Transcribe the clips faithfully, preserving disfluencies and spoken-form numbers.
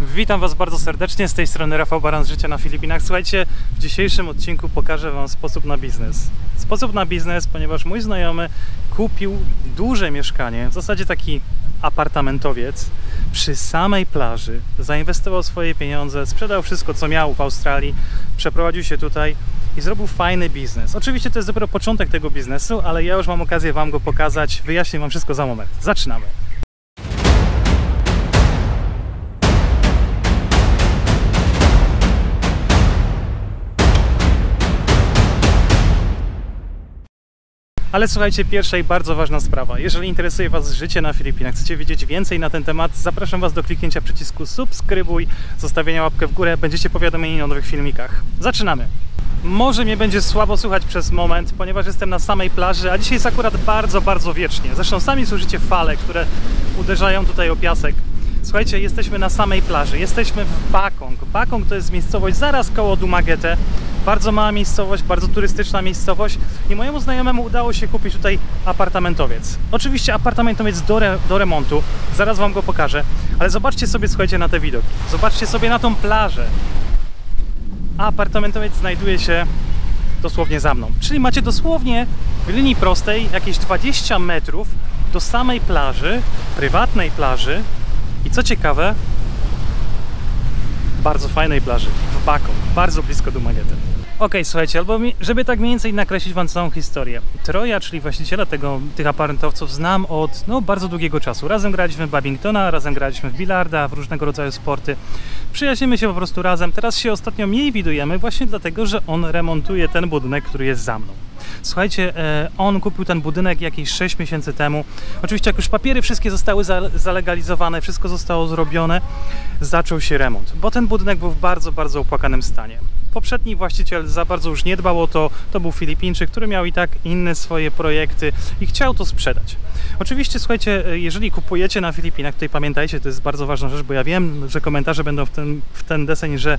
Witam Was bardzo serdecznie, z tej strony Rafał Baran z Życia na Filipinach. Słuchajcie, w dzisiejszym odcinku pokażę Wam sposób na biznes. Sposób na biznes, ponieważ mój znajomy kupił duże mieszkanie, w zasadzie taki apartamentowiec, przy samej plaży. Zainwestował swoje pieniądze, sprzedał wszystko, co miał w Australii, przeprowadził się tutaj i zrobił fajny biznes. Oczywiście to jest dopiero początek tego biznesu, ale ja już mam okazję Wam go pokazać, wyjaśnię Wam wszystko za moment. Zaczynamy! Ale słuchajcie, pierwsza i bardzo ważna sprawa. Jeżeli interesuje Was życie na Filipinach, chcecie wiedzieć więcej na ten temat, zapraszam Was do kliknięcia przycisku subskrybuj, zostawienia łapkę w górę, będziecie powiadomieni o nowych filmikach. Zaczynamy! Może mnie będzie słabo słychać przez moment, ponieważ jestem na samej plaży, a dzisiaj jest akurat bardzo, bardzo wiecznie. Zresztą sami słyszycie fale, które uderzają tutaj o piasek. Słuchajcie, jesteśmy na samej plaży, jesteśmy w Bacong. Bacong to jest miejscowość zaraz koło Dumaguete. Bardzo mała miejscowość, bardzo turystyczna miejscowość i mojemu znajomemu udało się kupić tutaj apartamentowiec. Oczywiście apartamentowiec do, re, do remontu, zaraz Wam go pokażę, ale zobaczcie sobie, słuchajcie, na te widoki. Zobaczcie sobie na tą plażę. A apartamentowiec znajduje się dosłownie za mną. Czyli macie dosłownie w linii prostej jakieś dwadzieścia metrów do samej plaży, prywatnej plaży i co ciekawe, bardzo fajnej plaży w Bacong, bardzo blisko Dumaguete. Ok, słuchajcie, albo mi, żeby tak mniej więcej nakreślić Wam całą historię. Troya, czyli właściciela tego, tych apartamentowców, znam od no, bardzo długiego czasu. Razem graliśmy w Babingtona, razem graliśmy w bilarda, w różnego rodzaju sporty. Przyjaźnimy się po prostu razem. Teraz się ostatnio mniej widujemy właśnie dlatego, że on remontuje ten budynek, który jest za mną. Słuchajcie, on kupił ten budynek jakieś sześć miesięcy temu. Oczywiście jak już papiery wszystkie zostały zalegalizowane, wszystko zostało zrobione, zaczął się remont, bo ten budynek był w bardzo, bardzo opłakanym stanie. Poprzedni właściciel za bardzo już nie dbał o to, to był Filipińczyk, który miał i tak inne swoje projekty i chciał to sprzedać. Oczywiście, słuchajcie, jeżeli kupujecie na Filipinach, tutaj pamiętajcie, to jest bardzo ważna rzecz, bo ja wiem, że komentarze będą w ten, w ten deseń, że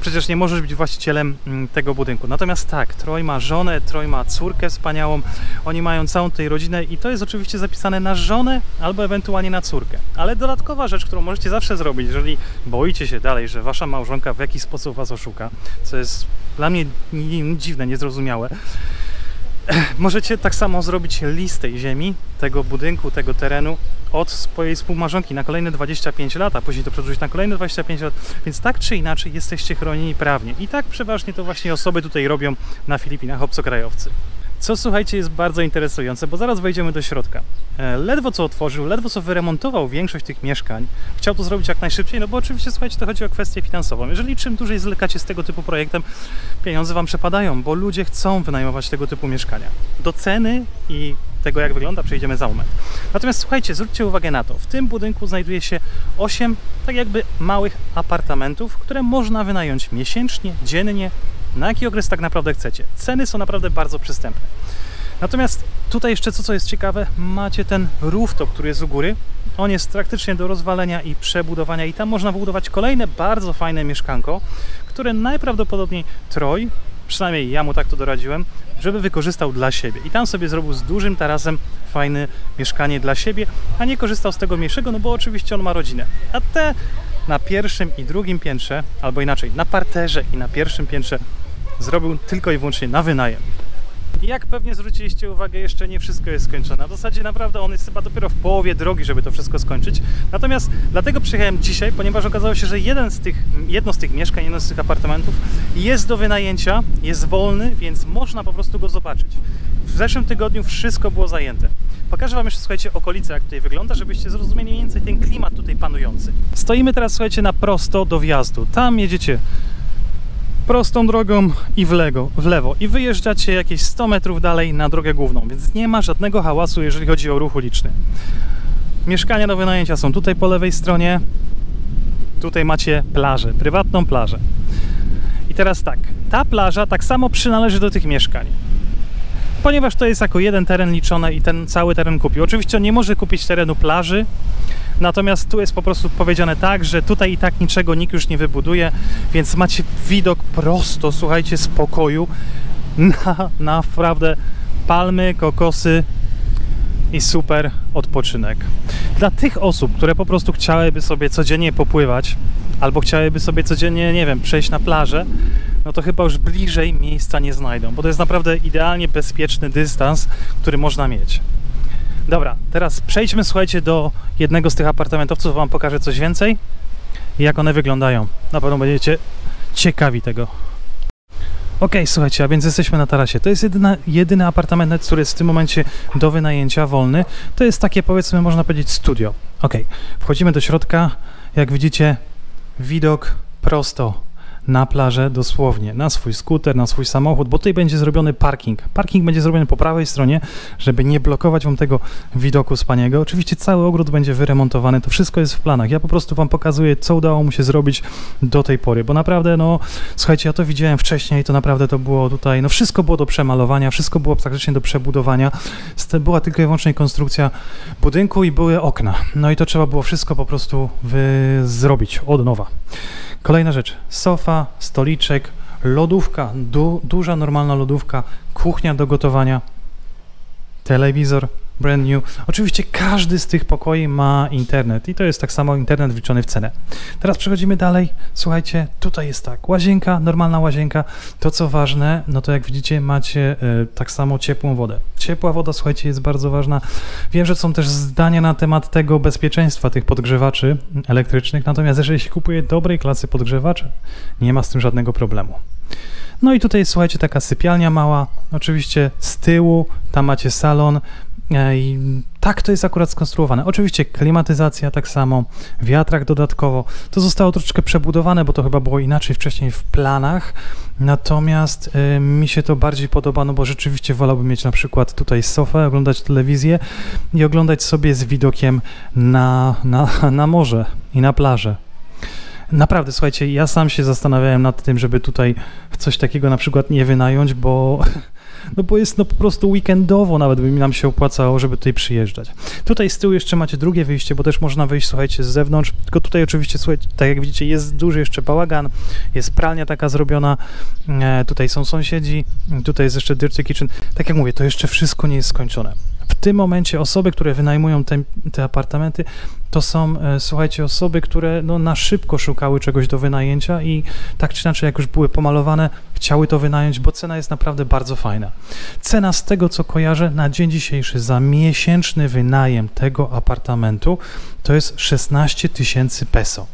przecież nie możesz być właścicielem tego budynku. Natomiast tak, Troy ma żonę, Troy ma córkę wspaniałą, oni mają całą tutaj rodzinę i to jest oczywiście zapisane na żonę albo ewentualnie na córkę. Ale dodatkowa rzecz, którą możecie zawsze zrobić, jeżeli boicie się dalej, że wasza małżonka w jakiś sposób was oszuka, co jest dla mnie dziwne, niezrozumiałe, możecie tak samo zrobić listę ziemi, tego budynku, tego terenu od swojej współmałżonki na kolejne dwadzieścia pięć lat, a później to przedłużyć na kolejne dwadzieścia pięć lat, więc tak czy inaczej jesteście chronieni prawnie. I tak przeważnie to właśnie osoby tutaj robią na Filipinach, obcokrajowcy. Co, słuchajcie, jest bardzo interesujące, bo zaraz wejdziemy do środka. Ledwo co otworzył, ledwo co wyremontował większość tych mieszkań. Chciał to zrobić jak najszybciej, no bo oczywiście, słuchajcie, to chodzi o kwestię finansową. Jeżeli czym dłużej zwlekacie z tego typu projektem, pieniądze Wam przepadają, bo ludzie chcą wynajmować tego typu mieszkania. Do ceny i tego, jak wygląda, przejdziemy za moment. Natomiast słuchajcie, zwróćcie uwagę na to. W tym budynku znajduje się osiem tak jakby małych apartamentów, które można wynająć miesięcznie, dziennie, na jaki okres tak naprawdę chcecie. Ceny są naprawdę bardzo przystępne. Natomiast tutaj jeszcze co, co jest ciekawe, macie ten rooftop, który jest u góry. On jest praktycznie do rozwalenia i przebudowania i tam można wybudować kolejne bardzo fajne mieszkanko, które najprawdopodobniej Troy, przynajmniej ja mu tak to doradziłem, żeby wykorzystał dla siebie. I tam sobie zrobił z dużym tarasem fajne mieszkanie dla siebie, a nie korzystał z tego mniejszego, no bo oczywiście on ma rodzinę. A te na pierwszym i drugim piętrze, albo inaczej, na parterze i na pierwszym piętrze zrobił tylko i wyłącznie na wynajem. I jak pewnie zwróciliście uwagę, jeszcze nie wszystko jest skończone. W zasadzie naprawdę on jest chyba dopiero w połowie drogi, żeby to wszystko skończyć. Natomiast dlatego przyjechałem dzisiaj, ponieważ okazało się, że jeden z tych, jedno z tych mieszkań, jedno z tych apartamentów jest do wynajęcia, jest wolny, więc można po prostu go zobaczyć. W zeszłym tygodniu wszystko było zajęte. Pokażę Wam jeszcze, słuchajcie, okolice, jak tutaj wygląda, żebyście zrozumieli mniej więcej ten klimat tutaj panujący. Stoimy teraz, słuchajcie, na prosto do wjazdu. Tam jedziecie prostą drogą i w lewo, w lewo i wyjeżdżacie jakieś sto metrów dalej na drogę główną, więc nie ma żadnego hałasu, jeżeli chodzi o ruch uliczny. Mieszkania do wynajęcia są tutaj po lewej stronie. Tutaj macie plażę, prywatną plażę. I teraz tak, ta plaża tak samo przynależy do tych mieszkań, ponieważ to jest jako jeden teren liczone i ten cały teren kupił. Oczywiście on nie może kupić terenu plaży, natomiast tu jest po prostu powiedziane tak, że tutaj i tak niczego nikt już nie wybuduje, więc macie widok prosto, słuchajcie, z pokoju na naprawdę palmy, kokosy i super odpoczynek. Dla tych osób, które po prostu chciałyby sobie codziennie popływać, albo chciałyby sobie codziennie, nie wiem, przejść na plażę, no to chyba już bliżej miejsca nie znajdą, bo to jest naprawdę idealnie bezpieczny dystans, który można mieć. Dobra, teraz przejdźmy, słuchajcie, do jednego z tych apartamentowców, wam pokażę coś więcej i jak one wyglądają. Na pewno będziecie ciekawi tego. Ok, słuchajcie, a więc jesteśmy na tarasie. To jest jedyna, jedyny apartament, który jest w tym momencie do wynajęcia wolny. To jest takie, powiedzmy, można powiedzieć studio. Ok, wchodzimy do środka. Jak widzicie, widok prosto na plażę, dosłownie, na swój skuter, na swój samochód, bo tutaj będzie zrobiony parking. Parking będzie zrobiony po prawej stronie, żeby nie blokować wam tego widoku wspaniałego. Oczywiście cały ogród będzie wyremontowany, to wszystko jest w planach. Ja po prostu wam pokazuję, co udało mu się zrobić do tej pory, bo naprawdę, no, słuchajcie, ja to widziałem wcześniej, to naprawdę to było tutaj, no, wszystko było do przemalowania, wszystko było praktycznie do przebudowania. Była tylko i wyłącznie konstrukcja budynku i były okna. No i to trzeba było wszystko po prostu wy... zrobić od nowa. Kolejna rzecz, sofa, stoliczek, lodówka, du, duża normalna lodówka, kuchnia do gotowania, telewizor brand new. Oczywiście każdy z tych pokoi ma internet i to jest tak samo internet wliczony w cenę. Teraz przechodzimy dalej, słuchajcie, tutaj jest tak, łazienka, normalna łazienka, to co ważne, no to jak widzicie macie y, tak samo ciepłą wodę. Ciepła woda, słuchajcie, jest bardzo ważna. Wiem, że są też zdania na temat tego bezpieczeństwa tych podgrzewaczy elektrycznych, natomiast jeżeli się kupuje dobrej klasy podgrzewacze, nie ma z tym żadnego problemu. No i tutaj, słuchajcie, taka sypialnia mała, oczywiście z tyłu, tam macie salon, i tak to jest akurat skonstruowane. Oczywiście klimatyzacja tak samo, wiatrak dodatkowo. To zostało troszeczkę przebudowane, bo to chyba było inaczej wcześniej w planach. Natomiast y, mi się to bardziej podoba, no bo rzeczywiście wolałbym mieć na przykład tutaj sofę, oglądać telewizję i oglądać sobie z widokiem na, na, na morze i na plażę. Naprawdę, słuchajcie, ja sam się zastanawiałem nad tym, żeby tutaj coś takiego na przykład nie wynająć, bo... No bo jest no po prostu weekendowo, nawet by nam się opłacało, żeby tutaj przyjeżdżać. Tutaj z tyłu jeszcze macie drugie wyjście, bo też można wyjść, słuchajcie, z zewnątrz. Tylko tutaj oczywiście, słuchajcie, tak jak widzicie, jest duży jeszcze bałagan, jest pralnia taka zrobiona, e, tutaj są sąsiedzi, tutaj jest jeszcze dirty kitchen. Tak jak mówię, to jeszcze wszystko nie jest skończone. W tym momencie osoby, które wynajmują te, te apartamenty, to są, e, słuchajcie, osoby, które no, na szybko szukały czegoś do wynajęcia i tak czy inaczej, jak już były pomalowane, chciały to wynająć, bo cena jest naprawdę bardzo fajna. Cena z tego, co kojarzę, na dzień dzisiejszy za miesięczny wynajem tego apartamentu to jest szesnaście tysięcy peso.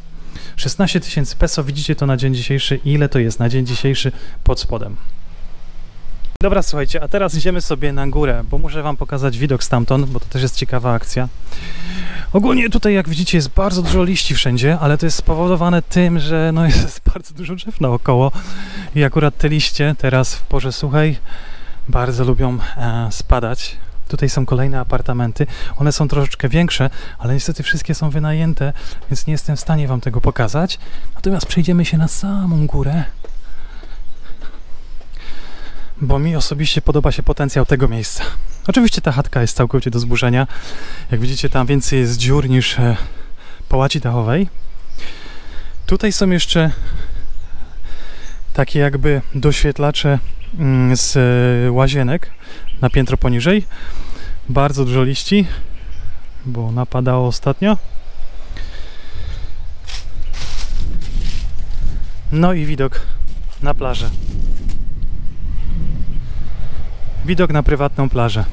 szesnaście tysięcy peso, widzicie to na dzień dzisiejszy, ile to jest na dzień dzisiejszy pod spodem. Dobra, słuchajcie, a teraz idziemy sobie na górę, bo muszę wam pokazać widok stamtąd, bo to też jest ciekawa akcja. Ogólnie tutaj, jak widzicie, jest bardzo dużo liści wszędzie, ale to jest spowodowane tym, że no jest bardzo dużo drzew naokoło i akurat te liście teraz w porze suchej bardzo lubią e, spadać. Tutaj są kolejne apartamenty, one są troszeczkę większe, ale niestety wszystkie są wynajęte, więc nie jestem w stanie wam tego pokazać. Natomiast przejdziemy się na samą górę, bo mi osobiście podoba się potencjał tego miejsca. Oczywiście ta chatka jest całkowicie do zburzenia. Jak widzicie, tam więcej jest dziur niż połaci dachowej. Tutaj są jeszcze takie jakby doświetlacze z łazienek na piętro poniżej. Bardzo dużo liści, bo napadało ostatnio. No i widok na plażę. Widok na prywatną plażę.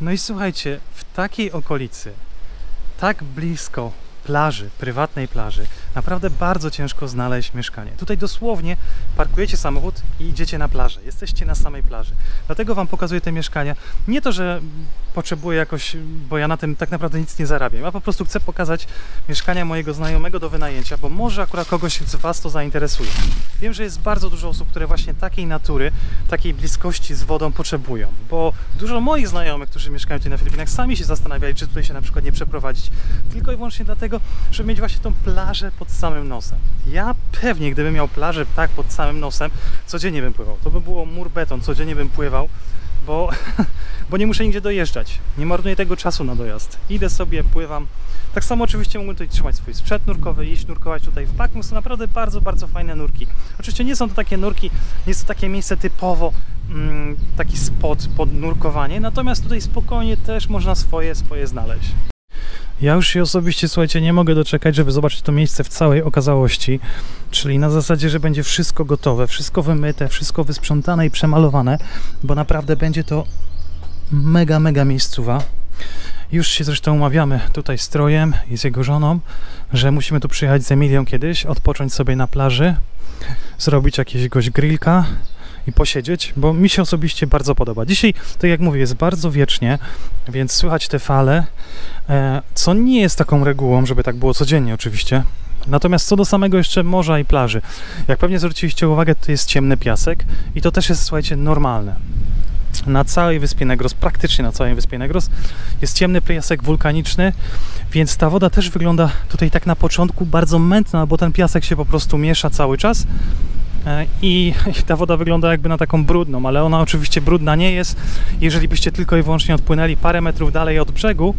No i słuchajcie, w takiej okolicy, tak blisko plaży, prywatnej plaży, naprawdę bardzo ciężko znaleźć mieszkanie. Tutaj dosłownie parkujecie samochód i idziecie na plażę. Jesteście na samej plaży. Dlatego wam pokazuję te mieszkania. Nie to, że potrzebuję jakoś, bo ja na tym tak naprawdę nic nie zarabiam. Ja po prostu chcę pokazać mieszkania mojego znajomego do wynajęcia, bo może akurat kogoś z was to zainteresuje. Wiem, że jest bardzo dużo osób, które właśnie takiej natury, takiej bliskości z wodą potrzebują, bo dużo moich znajomych, którzy mieszkają tutaj na Filipinach, sami się zastanawiali, czy tutaj się na przykład nie przeprowadzić, tylko i wyłącznie dlatego, żeby mieć właśnie tą plażę pod samym nosem. Ja pewnie, gdybym miał plażę tak pod samym nosem, codziennie bym pływał. To by było mur beton, codziennie bym pływał, bo, bo nie muszę nigdzie dojeżdżać. Nie marnuję tego czasu na dojazd. Idę sobie, pływam. Tak samo oczywiście mógłbym tutaj trzymać swój sprzęt nurkowy, iść nurkować tutaj w Bacong. Są naprawdę bardzo, bardzo fajne nurki. Oczywiście nie są to takie nurki, nie jest to takie miejsce typowo mm, taki spot pod nurkowanie, natomiast tutaj spokojnie też można swoje, swoje znaleźć. Ja już się osobiście, słuchajcie, nie mogę doczekać, żeby zobaczyć to miejsce w całej okazałości, czyli na zasadzie, że będzie wszystko gotowe, wszystko wymyte, wszystko wysprzątane i przemalowane, bo naprawdę będzie to mega, mega miejscowa. Już się zresztą umawiamy tutaj z Trojem i z jego żoną, że musimy tu przyjechać z Emilią kiedyś, odpocząć sobie na plaży, zrobić jakiegoś grillka i posiedzieć, bo mi się osobiście bardzo podoba. Dzisiaj, tak jak mówię, jest bardzo wiecznie, więc słychać te fale, co nie jest taką regułą, żeby tak było codziennie oczywiście. Natomiast co do samego jeszcze morza i plaży, jak pewnie zwróciliście uwagę, to jest ciemny piasek i to też jest, słuchajcie, normalne. Na całej wyspie Negros, praktycznie na całej wyspie Negros jest ciemny piasek wulkaniczny, więc ta woda też wygląda tutaj tak na początku bardzo mętna, bo ten piasek się po prostu miesza cały czas i ta woda wygląda jakby na taką brudną, ale ona oczywiście brudna nie jest. Jeżeli byście tylko i wyłącznie odpłynęli parę metrów dalej od brzegu,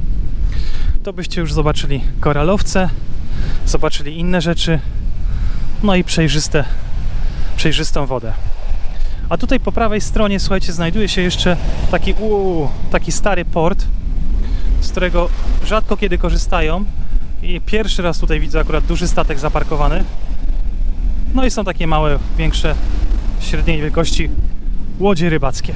to byście już zobaczyli koralowce, zobaczyli inne rzeczy, no i przejrzyste, przejrzystą wodę. A tutaj po prawej stronie, słuchajcie, znajduje się jeszcze taki, uu, taki stary port, z którego rzadko kiedy korzystają. I pierwszy raz tutaj widzę akurat duży statek zaparkowany. No i są takie małe, większe, średniej wielkości łodzie rybackie.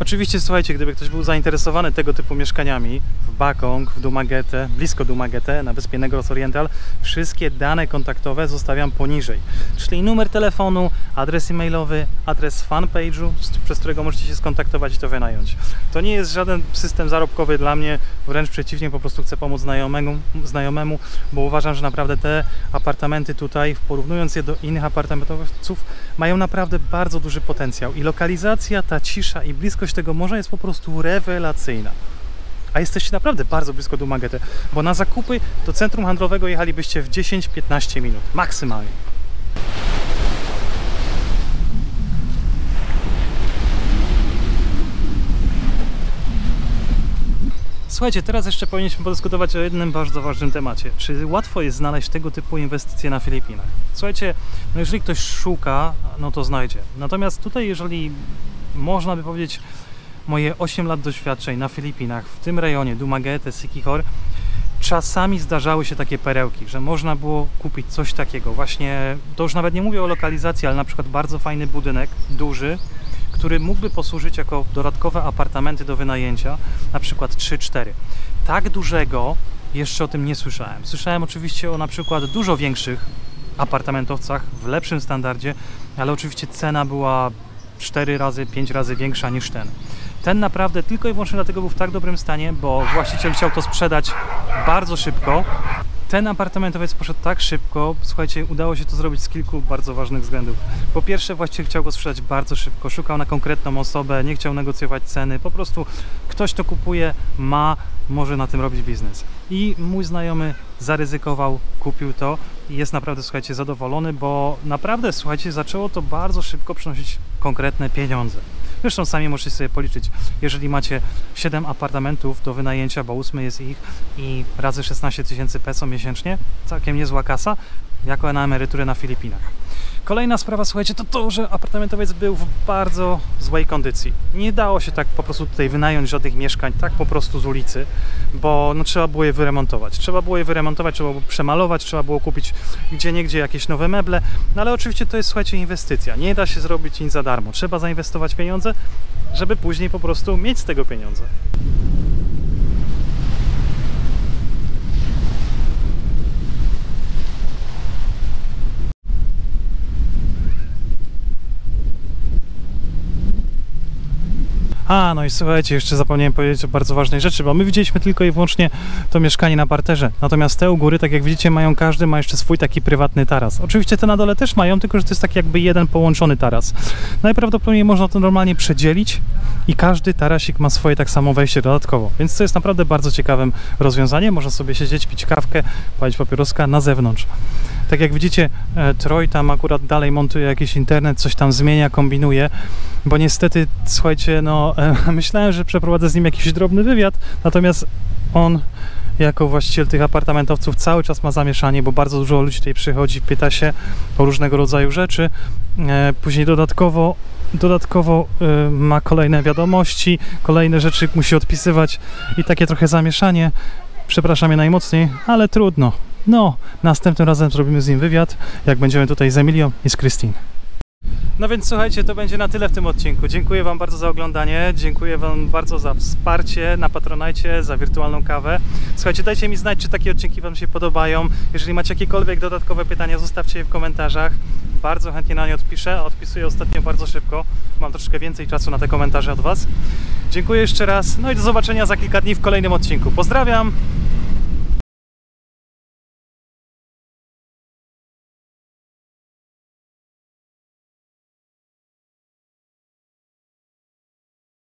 Oczywiście, słuchajcie, gdyby ktoś był zainteresowany tego typu mieszkaniami w Bacong, w Dumaguete, blisko Dumaguete, na wyspie Negros Oriental, wszystkie dane kontaktowe zostawiam poniżej. Czyli numer telefonu, adres e-mailowy, adres fanpage'u, przez którego możecie się skontaktować i to wynająć. To nie jest żaden system zarobkowy dla mnie, wręcz przeciwnie, po prostu chcę pomóc znajomemu, znajomemu, bo uważam, że naprawdę te apartamenty tutaj, porównując je do innych apartamentowców, mają naprawdę bardzo duży potencjał. I lokalizacja, ta cisza i bliskość tego morza jest po prostu rewelacyjna. A jesteście naprawdę bardzo blisko Dumaguete, bo na zakupy do centrum handlowego jechalibyście w dziesięć piętnaście minut maksymalnie. Słuchajcie, teraz jeszcze powinniśmy podyskutować o jednym bardzo ważnym temacie. Czy łatwo jest znaleźć tego typu inwestycje na Filipinach? Słuchajcie, no jeżeli ktoś szuka, no to znajdzie. Natomiast tutaj, jeżeli można by powiedzieć, moje osiem lat doświadczeń na Filipinach, w tym rejonie Dumaguete, Sikihor, czasami zdarzały się takie perełki, że można było kupić coś takiego. Właśnie, to już nawet nie mówię o lokalizacji, ale na przykład bardzo fajny budynek, duży, który mógłby posłużyć jako dodatkowe apartamenty do wynajęcia, na przykład trzy cztery. Tak dużego jeszcze o tym nie słyszałem. Słyszałem oczywiście o na przykład dużo większych apartamentowcach w lepszym standardzie, ale oczywiście cena była cztery razy, pięć razy większa niż ten. Ten naprawdę tylko i wyłącznie dlatego był w tak dobrym stanie, bo właściciel chciał to sprzedać bardzo szybko. Ten apartamentowiec poszedł tak szybko, słuchajcie, udało się to zrobić z kilku bardzo ważnych względów. Po pierwsze, właściciel chciał go sprzedać bardzo szybko, szukał na konkretną osobę, nie chciał negocjować ceny, po prostu ktoś to kupuje, ma, może na tym robić biznes. I mój znajomy zaryzykował, kupił to i jest naprawdę, słuchajcie, zadowolony, bo naprawdę, słuchajcie, zaczęło to bardzo szybko przynosić konkretne pieniądze. Zresztą sami możecie sobie policzyć, jeżeli macie siedem apartamentów do wynajęcia, bo ósmy jest ich i razy szesnaście tysięcy peso miesięcznie, całkiem niezła kasa, jako na emeryturę na Filipinach. Kolejna sprawa, słuchajcie, to to, że apartamentowiec był w bardzo złej kondycji. Nie dało się tak po prostu tutaj wynająć żadnych mieszkań, tak po prostu z ulicy, bo no, trzeba było je wyremontować. Trzeba było je wyremontować, trzeba było przemalować, trzeba było kupić gdzieniegdzie jakieś nowe meble, no ale oczywiście to jest, słuchajcie, inwestycja. Nie da się zrobić nic za darmo. Trzeba zainwestować pieniądze, żeby później po prostu mieć z tego pieniądze. A, no i słuchajcie, jeszcze zapomniałem powiedzieć o bardzo ważnej rzeczy, bo my widzieliśmy tylko i wyłącznie to mieszkanie na parterze. Natomiast te u góry, tak jak widzicie, mają każdy, ma jeszcze swój taki prywatny taras. Oczywiście te na dole też mają, tylko że to jest tak jakby jeden połączony taras. Najprawdopodobniej można to normalnie przedzielić i każdy tarasik ma swoje tak samo wejście dodatkowo. Więc to jest naprawdę bardzo ciekawym rozwiązaniem. Można sobie siedzieć, pić kawkę, palić papieroska na zewnątrz. Tak jak widzicie, Troj tam akurat dalej montuje jakiś internet, coś tam zmienia, kombinuje, bo niestety, słuchajcie, no myślałem, że przeprowadzę z nim jakiś drobny wywiad, natomiast on jako właściciel tych apartamentowców cały czas ma zamieszanie, bo bardzo dużo ludzi tutaj przychodzi, pyta się o różnego rodzaju rzeczy. Później dodatkowo dodatkowo y, ma kolejne wiadomości, kolejne rzeczy musi odpisywać i takie trochę zamieszanie. Przepraszam je najmocniej, ale trudno. No, następnym razem zrobimy z nim wywiad, jak będziemy tutaj z Emilią i z Krystyną. No więc słuchajcie, to będzie na tyle w tym odcinku. Dziękuję Wam bardzo za oglądanie, dziękuję Wam bardzo za wsparcie na Patronite, za wirtualną kawę. Słuchajcie, dajcie mi znać, czy takie odcinki Wam się podobają. Jeżeli macie jakiekolwiek dodatkowe pytania, zostawcie je w komentarzach. Bardzo chętnie na nie odpiszę, a odpisuję ostatnio bardzo szybko. Mam troszkę więcej czasu na te komentarze od Was. Dziękuję jeszcze raz, no i do zobaczenia za kilka dni w kolejnym odcinku. Pozdrawiam!